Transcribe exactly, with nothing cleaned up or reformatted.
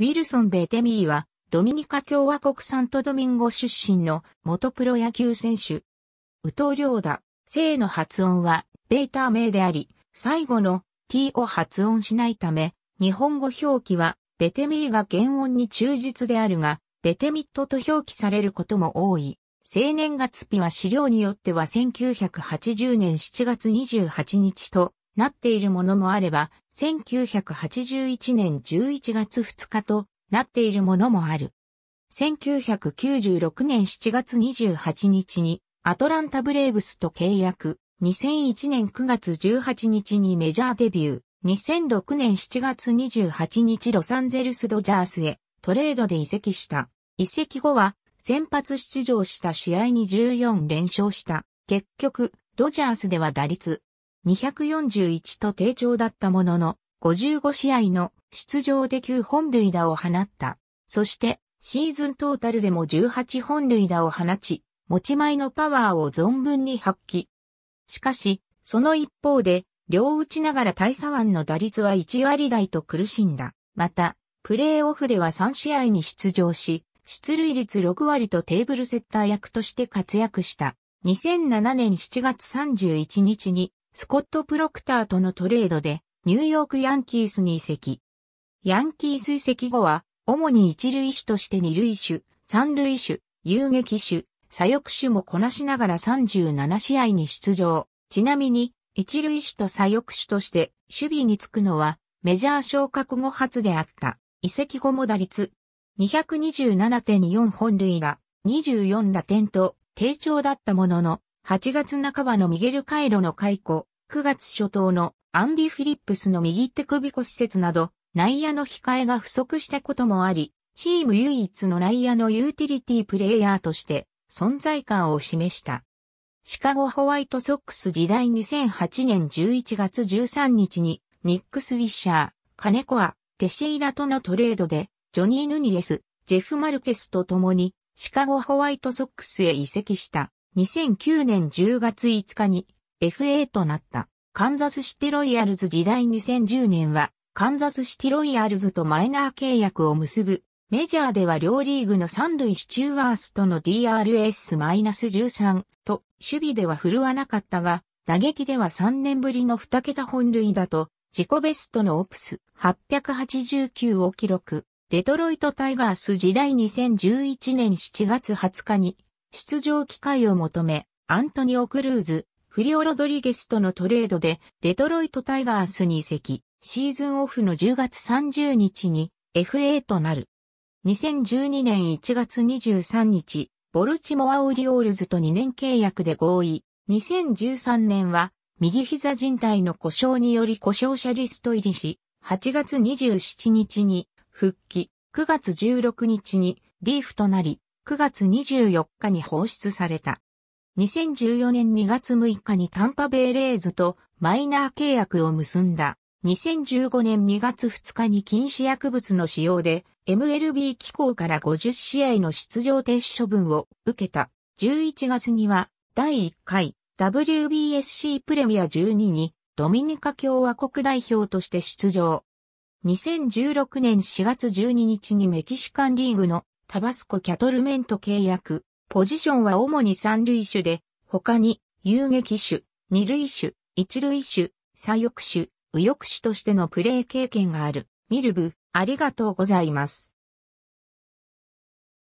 ウィルソン・ベテミーは、ドミニカ共和国サントドミンゴ出身の元プロ野球選手。ウト・リョーダ、姓の発音は、ベータ名であり、最後の t を発音しないため、日本語表記は、ベテミーが原音に忠実であるが、ベテミットと表記されることも多い。生年月日は資料によってはせんきゅうひゃくはちじゅうねんしちがつにじゅうはちにちとなっているものもあれば、せんきゅうひゃくはちじゅういちねんじゅういちがつふつかとなっているものもある。せんきゅうひゃくきゅうじゅうろくねんしちがつにじゅうはちにちにアトランタ・ブレーブスと契約、にせんいちねんくがつじゅうはちにちにメジャーデビュー、にせんろくねんしちがつにじゅうはちにちロサンゼルス・ドジャースへトレードで移籍した。移籍後は先発出場した試合にじゅうよんれんしょうした。結局、ドジャースでは打率にひゃくよんじゅういちと低調だったものの、ごじゅうごしあいの出場できゅうほんるいだを放った。そして、シーズントータルでもじゅうはちほんるいだを放ち、持ち前のパワーを存分に発揮。しかし、その一方で、両打ちながら対左腕の打率はいちわりだいと苦しんだ。また、プレーオフではさんしあいに出場し、出塁率ろくわりとテーブルセッター役として活躍した。にせんななねんしちがつさんじゅういちにちに、スコット・プロクターとのトレードで、ニューヨーク・ヤンキースに移籍。ヤンキース移籍後は、主に一塁手として二塁手、三塁手、遊撃手、左翼手もこなしながらさんじゅうななしあいに出場。ちなみに、一塁手と左翼手として守備につくのは、メジャー昇格後初であった。移籍後も打率 にひゃくにじゅうななてんよんほんるいだ、にじゅうよんだてんと低調だったものの、はちがつなかばのミゲル・カイロの解雇、くがつしょとうのアンディ・フィリップスの右手首骨折など、内野の控えが不足したこともあり、チーム唯一の内野のユーティリティプレーヤーとして存在感を示した。シカゴホワイトソックス時代にせんはちねんじゅういちがつじゅうさんにちに、ニックス・ウィッシャー、カネコア、テシエイラとのトレードで、ジョニー・ヌニエス、ジェフ・マルケスと共に、シカゴホワイトソックスへ移籍した。にせんきゅうねんじゅうがついつかに エフエー となった。カンザスシティロイヤルズ時代にせんじゅうねんはカンザスシティロイヤルズとマイナー契約を結ぶ。メジャーでは両リーグの三塁スチュワースとの ディーアールエスじゅうさん と守備では振るわなかったが打撃ではさんねんぶりのにけたほんるいだと自己ベストのオプスはっぴゃくはちじゅうきゅうを記録。デトロイトタイガース時代にせんじゅういちねんしちがつはつかに出場機会を求め、アントニオ・クルーズ、フリオ・ロドリゲスとのトレードでデトロイト・タイガースに移籍、シーズンオフのじゅうがつさんじゅうにちに エフエー となる。にせんじゅうにねんいちがつにじゅうさんにち、ボルチモア・オリオールズとにねんけいやくで合意、にせんじゅうさんねんは右膝靭帯の故障により故障者リスト入りし、はちがつにじゅうしちにちに復帰、くがつじゅうろくにちにリーフとなり、くがつにじゅうよっかに放出された。にせんじゅうよねんにがつむいかにタンパベイレイズとマイナー契約を結んだ。にせんじゅうごねんにがつふつかに禁止薬物の使用で エムエルビー 機構からごじゅっしあいの出場停止処分を受けた。じゅういちがつにはだいいっかい ダブリュービーエスシー プレミアじゅうににドミニカ共和国代表として出場。にせんじゅうろくねんしがつじゅうににちにメキシカンリーグのタバスコ・キャトルメンと契約。ポジションは主に三塁手で、他に、遊撃手、二塁手、一塁手、左翼手、右翼手としてのプレー経験がある。ミルブ、ありがとうございます。